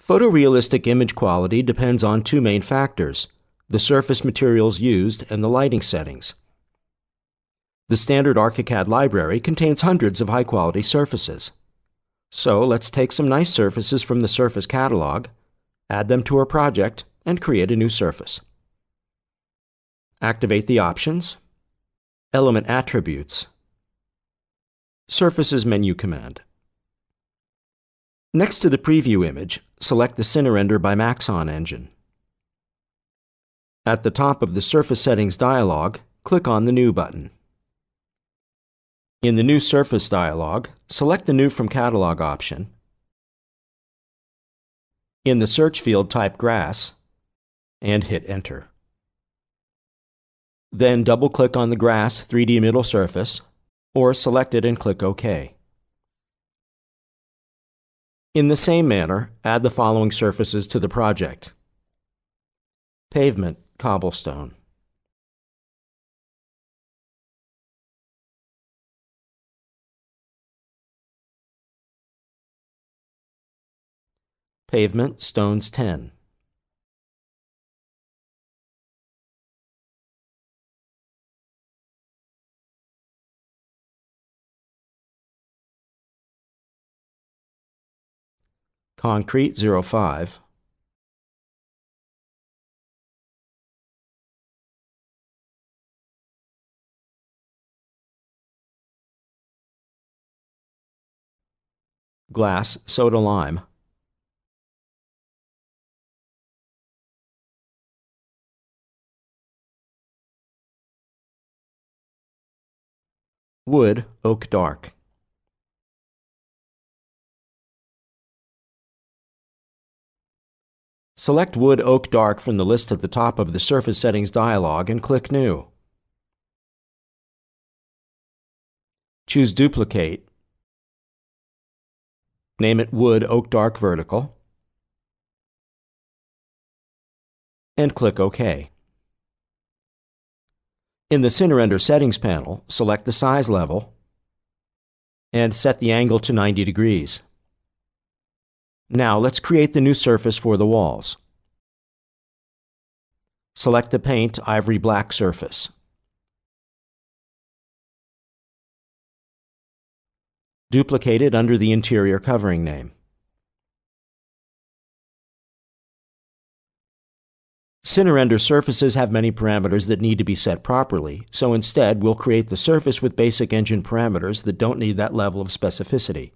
Photorealistic image quality depends on two main factors: the surface materials used and the lighting settings. The standard ArchiCAD library contains hundreds of high-quality surfaces. So let's take some nice surfaces from the surface catalog, add them to our project, and create a new surface. Activate the options, Element Attributes, Surfaces menu command. Next to the preview image, select the CineRender by Maxon engine. At the top of the Surface Settings dialog, click on the New button. In the New Surface dialog, select the New from Catalog option. In the search field, type Grass and hit Enter. Then double-click on the Grass 3D middle surface, or select it and click OK. In the same manner, add the following surfaces to the project: Pavement, Cobblestone, Pavement Stones 10, Concrete 05, Glass Soda Lime, Wood-Oak Dark, select Wood-Oak Dark from the list at the top of the Surface Settings dialog and click New. Choose Duplicate. Name it Wood-Oak Dark Vertical. And click OK. In the CineRender Settings panel, select the Size level and set the angle to 90 degrees. Now let's create the new surface for the walls. Select the Paint Ivory Black surface. Duplicate it under the interior covering name. CineRender surfaces have many parameters that need to be set properly, so instead we'll create the surface with basic engine parameters that don't need that level of specificity.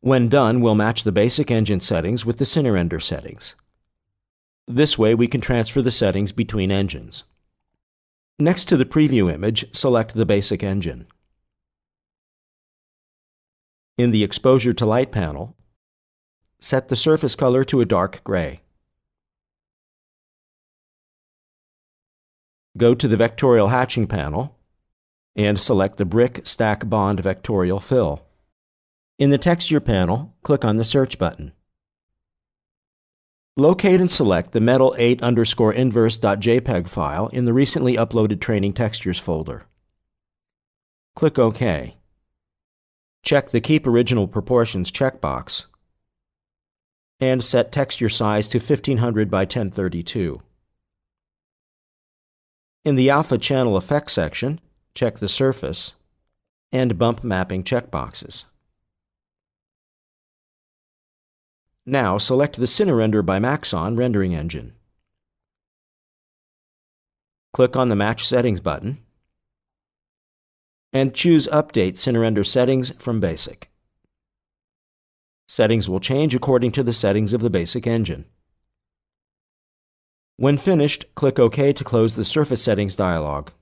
When done, we'll match the basic engine settings with the CineRender settings. This way we can transfer the settings between engines. Next to the preview image, select the basic engine. In the Exposure to Light panel, set the surface color to a dark gray. Go to the Vectorial Hatching panel and select the Brick Stack Bond Vectorial Fill. In the Texture panel, click on the Search button. Locate and select the Metal8_Inverse.jpg file in the recently uploaded Training Textures folder. Click OK. Check the Keep Original Proportions checkbox and set texture size to 1500 by 1032. In the Alpha Channel Effects section, check the Surface and Bump Mapping checkboxes. Now select the CineRender by Maxon rendering engine. Click on the Match Settings button and choose Update CineRender Settings from Basic. Settings will change according to the settings of the basic engine. When finished, click OK to close the Surface Settings dialog.